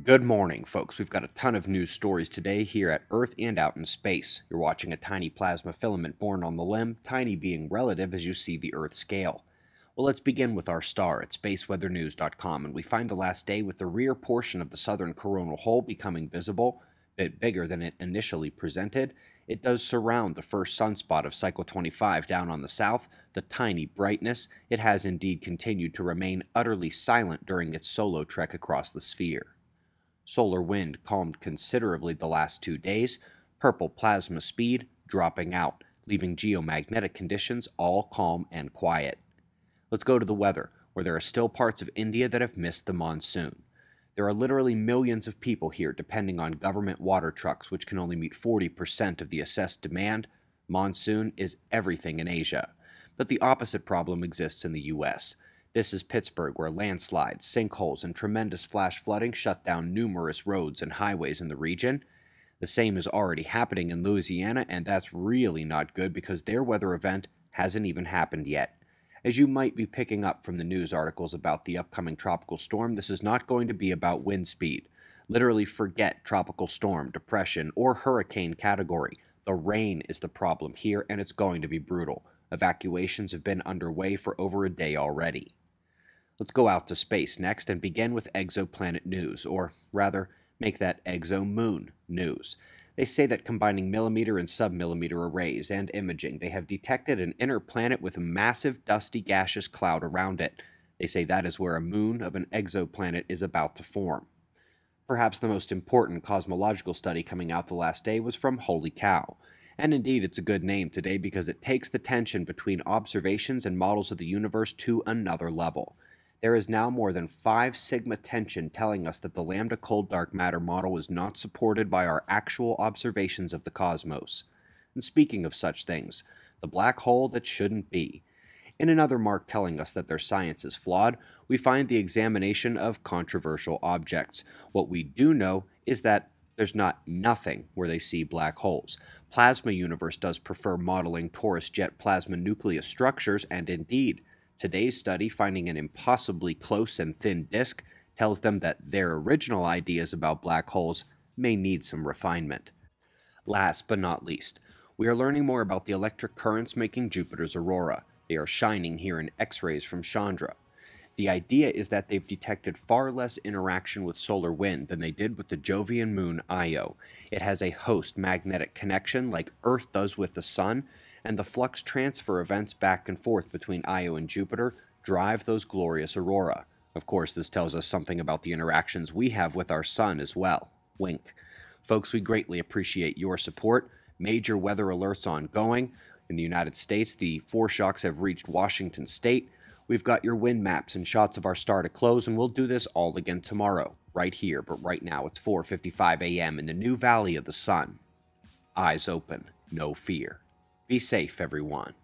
Good morning, folks. We've got a ton of news stories today here at Earth and out in space. You're watching a tiny plasma filament born on the limb, tiny being relative as you see the Earth scale. Well, let's begin with our star at spaceweathernews.com, and we find the last day with the rear portion of the southern coronal hole becoming visible, a bit bigger than it initially presented. It does surround the first sunspot of cycle 25 down on the south, the tiny brightness. It has indeed continued to remain utterly silent during its solo trek across the sphere. Solar wind calmed considerably the last 2 days, purple plasma speed dropping out, leaving geomagnetic conditions all calm and quiet. Let's go to the weather, where there are still parts of India that have missed the monsoon. There are literally millions of people here depending on government water trucks, which can only meet 40% of the assessed demand. Monsoon is everything in Asia. But the opposite problem exists in the U.S. This is Pittsburgh, where landslides, sinkholes, and tremendous flash flooding shut down numerous roads and highways in the region. The same is already happening in Louisiana, and that's really not good because their weather event hasn't even happened yet. As you might be picking up from the news articles about the upcoming tropical storm, this is not going to be about wind speed. Literally forget tropical storm, depression, or hurricane category. The rain is the problem here, and it's going to be brutal. Evacuations have been underway for over a day already. Let's go out to space next and begin with exoplanet news, or rather, make that exomoon news. They say that combining millimeter and sub-millimeter arrays and imaging, they have detected an inner planet with a massive dusty gaseous cloud around it. They say that is where a moon of an exoplanet is about to form. Perhaps the most important cosmological study coming out the last day was from HOLiCOW. And indeed, it's a good name today because it takes the tension between observations and models of the universe to another level. There is now more than 5 sigma tension telling us that the lambda cold dark matter model is not supported by our actual observations of the cosmos. And speaking of such things, the black hole that shouldn't be. In another mark telling us that their science is flawed, we find the examination of controversial objects. What we do know is that there's not nothing where they see black holes. Plasma universe does prefer modeling torus jet plasma nucleus structures, and indeed, today's study, finding an impossibly close and thin disk, tells them that their original ideas about black holes may need some refinement. Last but not least, we are learning more about the electric currents making Jupiter's aurora. They are shining here in X-rays from Chandra. The idea is that they've detected far less interaction with solar wind than they did with the Jovian moon Io. It has a host magnetic connection like Earth does with the Sun, and the flux transfer events back and forth between Io and Jupiter drive those glorious aurora. Of course, this tells us something about the interactions we have with our Sun as well. Wink. Folks, we greatly appreciate your support. Major weather alerts ongoing. In the United States, the foreshocks have reached Washington State. We've got your wind maps and shots of our star to close, and we'll do this all again tomorrow, right here. But right now, it's 4:55 a.m. in the new Valley of the Sun. Eyes open, no fear. Be safe, everyone.